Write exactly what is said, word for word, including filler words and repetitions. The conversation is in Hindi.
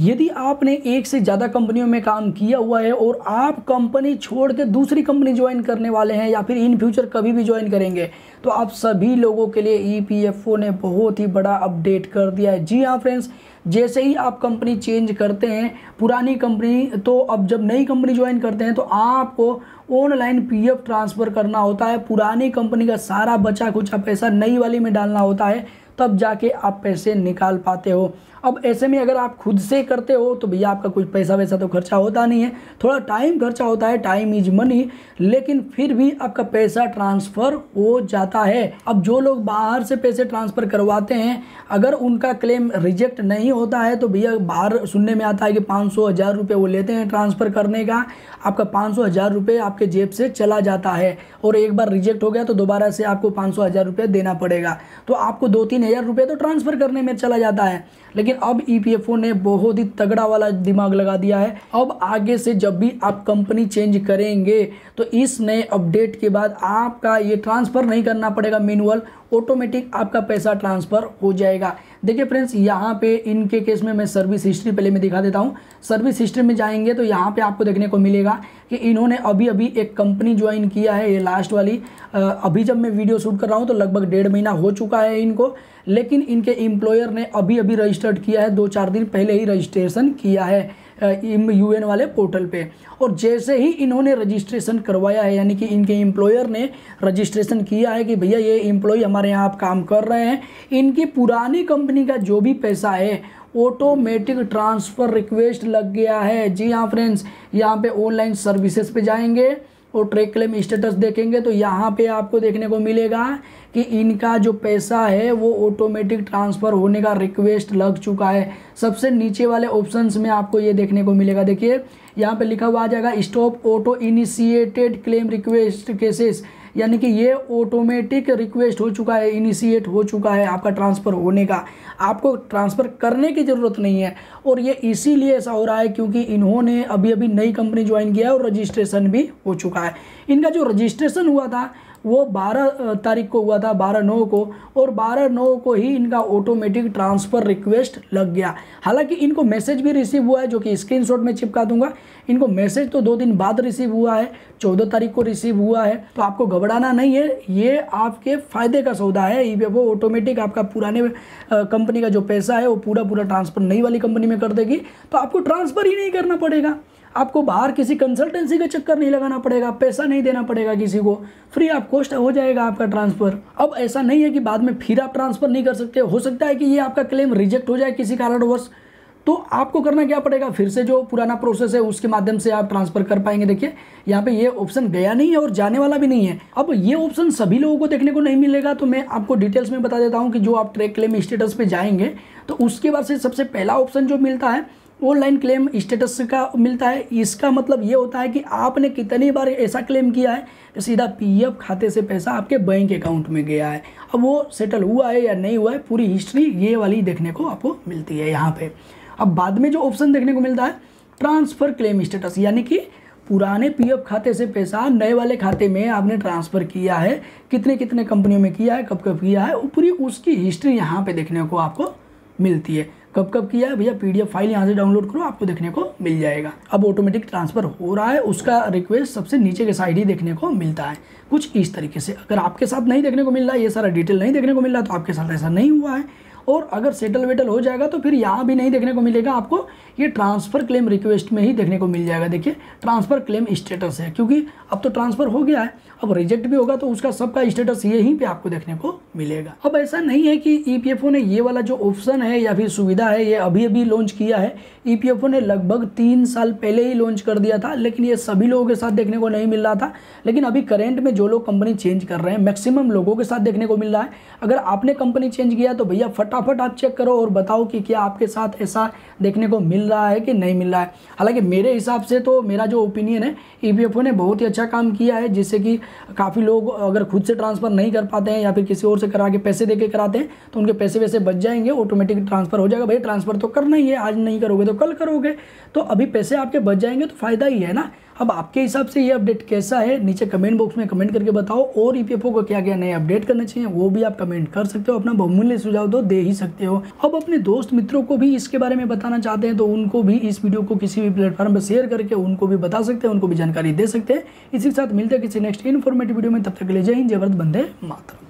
यदि आपने एक से ज़्यादा कंपनियों में काम किया हुआ है और आप कंपनी छोड़ के दूसरी कंपनी ज्वाइन करने वाले हैं या फिर इन फ्यूचर कभी भी ज्वाइन करेंगे, तो आप सभी लोगों के लिए ई पी एफ ओ ने बहुत ही बड़ा अपडेट कर दिया है। जी हाँ फ्रेंड्स, जैसे ही आप कंपनी चेंज करते हैं पुरानी कंपनी, तो अब जब नई कंपनी ज्वाइन करते हैं तो आपको ऑनलाइन पी एफ ट्रांसफ़र करना होता है। पुरानी कंपनी का सारा बचा खुचा पैसा नई वाली में डालना होता है, तब जाके आप पैसे निकाल पाते हो। अब ऐसे में अगर आप खुद से करते हो तो भैया आपका कुछ पैसा वैसा तो खर्चा होता नहीं है, थोड़ा टाइम खर्चा होता है, टाइम इज मनी, लेकिन फिर भी आपका पैसा ट्रांसफ़र हो जाता है। अब जो लोग बाहर से पैसे ट्रांसफ़र करवाते हैं, अगर उनका क्लेम रिजेक्ट नहीं होता है तो भैया बाहर सुनने में आता है कि पाँच सौ हज़ार रुपये वो लेते हैं ट्रांसफ़र करने का, आपका पाँच सौ हज़ार रुपये आपके जेब से चला जाता है और एक बार रिजेक्ट हो गया तो दोबारा से आपको पाँच सौ हज़ार रुपये देना पड़ेगा, तो आपको दो तीन हज़ार रुपये तो ट्रांसफ़र करने में चला जाता है। लेकिन अब ई पी एफ ओ ने बहुत ही तगड़ा वाला दिमाग लगा दिया है। अब आगे से जब भी आप कंपनी चेंज करेंगे तो इस नए अपडेट के बाद आपका ये ट्रांसफ़र नहीं करना पड़ेगा मैनुअल, ऑटोमेटिक आपका पैसा ट्रांसफ़र हो जाएगा। देखिए फ्रेंड्स, यहाँ पे इनके केस में मैं सर्विस हिस्ट्री पहले मैं दिखा देता हूँ। सर्विस हिस्ट्री में जाएंगे तो यहाँ पे आपको देखने को मिलेगा कि इन्होंने अभी अभी एक कंपनी ज्वाइन किया है, ये लास्ट वाली। अभी जब मैं वीडियो शूट कर रहा हूँ तो लगभग डेढ़ महीना हो चुका है इनको, लेकिन इनके एम्प्लॉयर ने अभी अभी रजिस्टर्ड किया है, दो चार दिन पहले ही रजिस्ट्रेशन किया है यू ए एन वाले पोर्टल पे। और जैसे ही इन्होंने रजिस्ट्रेशन करवाया है, यानी कि इनके एम्प्लॉयर ने रजिस्ट्रेशन किया है कि भैया ये एम्प्लॉय हमारे यहाँ आप काम कर रहे हैं, इनकी पुरानी कंपनी का जो भी पैसा है ऑटोमेटिक ट्रांसफ़र रिक्वेस्ट लग गया है। जी हाँ फ्रेंड्स, यहाँ पे ऑनलाइन सर्विसेज पे जाएंगे और ट्रैक क्लेम स्टेटस देखेंगे तो यहाँ पे आपको देखने को मिलेगा कि इनका जो पैसा है वो ऑटोमेटिक ट्रांसफ़र होने का रिक्वेस्ट लग चुका है। सबसे नीचे वाले ऑप्शंस में आपको ये देखने को मिलेगा, देखिए यहाँ पे लिखा हुआ आ जाएगा stop auto initiated claim request cases, यानी कि ये ऑटोमेटिक रिक्वेस्ट हो चुका है, इनिशिएट हो चुका है आपका ट्रांसफ़र होने का, आपको ट्रांसफ़र करने की ज़रूरत नहीं है। और ये इसीलिए ऐसा हो रहा है क्योंकि इन्होंने अभी अभी नई कंपनी ज्वाइन किया है और रजिस्ट्रेशन भी हो चुका है। इनका जो रजिस्ट्रेशन हुआ था वो बारह तारीख को हुआ था, बारह नौ को, और बारह नौ को ही इनका ऑटोमेटिक ट्रांसफ़र रिक्वेस्ट लग गया। हालांकि इनको मैसेज भी रिसीव हुआ है जो कि स्क्रीनशॉट में चिपका दूंगा। इनको मैसेज तो दो दिन बाद रिसीव हुआ है, चौदह तारीख को रिसीव हुआ है, तो आपको घबराना नहीं है, ये आपके फ़ायदे का सौदा है। E P F O automatic आपका पुराने कंपनी का जो पैसा है वो पूरा पूरा ट्रांसफ़र नई वाली कंपनी में कर देगी, तो आपको ट्रांसफ़र ही नहीं करना पड़ेगा, आपको बाहर किसी कंसल्टेंसी का चक्कर नहीं लगाना पड़ेगा, पैसा नहीं देना पड़ेगा किसी को, फ्री आप कॉस्ट हो जाएगा आपका ट्रांसफ़र। अब ऐसा नहीं है कि बाद में फिर आप ट्रांसफ़र नहीं कर सकते, हो सकता है कि ये आपका क्लेम रिजेक्ट हो जाए किसी कारणवश, तो आपको करना क्या पड़ेगा, फिर से जो पुराना प्रोसेस है उसके माध्यम से आप ट्रांसफ़र कर पाएंगे। देखिए यहाँ पे ये ऑप्शन गया नहीं है और जाने वाला भी नहीं है। अब ये ऑप्शन सभी लोगों को देखने को नहीं मिलेगा, तो मैं आपको डिटेल्स में बता देता हूँ कि जो आप ट्रैक क्लेम स्टेटस पर जाएंगे तो उसके बाद से सबसे पहला ऑप्शन जो मिलता है ऑनलाइन क्लेम स्टेटस का मिलता है। इसका मतलब ये होता है कि आपने कितनी बार ऐसा क्लेम किया है कि सीधा पी एफ खाते से पैसा आपके बैंक अकाउंट में गया है, अब वो सेटल हुआ है या नहीं हुआ है, पूरी हिस्ट्री ये वाली देखने को आपको मिलती है यहाँ पे। अब बाद में जो ऑप्शन देखने को मिलता है ट्रांसफ़र क्लेम स्टेटस, यानी कि पुराने पी एफ खाते से पैसा नए वाले खाते में आपने ट्रांसफ़र किया है, कितने कितने कंपनियों में किया है, कब कब किया है, पूरी उसकी हिस्ट्री यहाँ पर देखने को आपको मिलती है। कब कब किया है भैया, पी डी एफ फाइल यहाँ से डाउनलोड करो, आपको देखने को मिल जाएगा। अब ऑटोमेटिक ट्रांसफ़र हो रहा है, उसका रिक्वेस्ट सबसे नीचे के साइड ही देखने को मिलता है कुछ इस तरीके से। अगर आपके साथ नहीं देखने को मिल रहा है, ये सारा डिटेल नहीं देखने को मिल रहा है, तो आपके साथ ऐसा नहीं हुआ है। और अगर सेटल वेटल हो जाएगा तो फिर यहाँ भी नहीं देखने को मिलेगा आपको, ये ट्रांसफ़र क्लेम रिक्वेस्ट में ही देखने को मिल जाएगा। देखिए ट्रांसफ़र क्लेम स्टेटस है, क्योंकि अब तो ट्रांसफ़र हो गया है, अब रिजेक्ट भी होगा तो उसका सबका स्टेटस यहीं पे आपको देखने को मिलेगा। अब ऐसा नहीं है कि ई पी एफ ओ ने ये वाला जो ऑप्शन है या फिर सुविधा है ये अभी अभी लॉन्च किया है, ई पी एफ ओ ने लगभग तीन साल पहले ही लॉन्च कर दिया था, लेकिन ये सभी लोगों के साथ देखने को नहीं मिल रहा था। लेकिन अभी करेंट में जो लोग कंपनी चेंज कर रहे हैं मैक्सिमम लोगों के साथ देखने को मिल रहा है। अगर आपने कंपनी चेंज किया तो भैया फटाफट आप चेक करो और बताओ कि क्या आपके साथ ऐसा देखने को मिल रहा है कि नहीं मिल रहा है। हालांकि मेरे हिसाब से तो मेरा जो ओपिनियन है, ई पी एफ ओ ने बहुत ही अच्छा काम किया है, जिससे कि काफ़ी लोग अगर खुद से ट्रांसफ़र नहीं कर पाते हैं या फिर किसी और से करा के पैसे देके कराते हैं तो उनके पैसे वैसे बच जाएंगे, ऑटोमेटिक ट्रांसफ़र हो जाएगा। भाई ट्रांसफ़र तो करना ही है, आज नहीं करोगे तो कल करोगे, तो अभी पैसे आपके बच जाएंगे तो फ़ायदा ही है ना। अब आपके हिसाब से ये अपडेट कैसा है नीचे कमेंट बॉक्स में कमेंट करके बताओ, और ईपीएफओ को क्या क्या नए अपडेट करने चाहिए वो भी आप कमेंट कर सकते हो, अपना बहुमूल्य सुझाव तो दे ही सकते हो। अब अपने दोस्त मित्रों को भी इसके बारे में बताना चाहते हैं तो उनको भी इस वीडियो को किसी भी प्लेटफॉर्म पर शेयर करके उनको भी बता सकते हैं, उनको भी जानकारी दे सकते हैं। इसी के साथ मिलते हैं किसी नेक्स्ट इन्फॉर्मेटिव वीडियो में, तब तक के लिए जय हिंद, जय भारत, वंदे मातरम।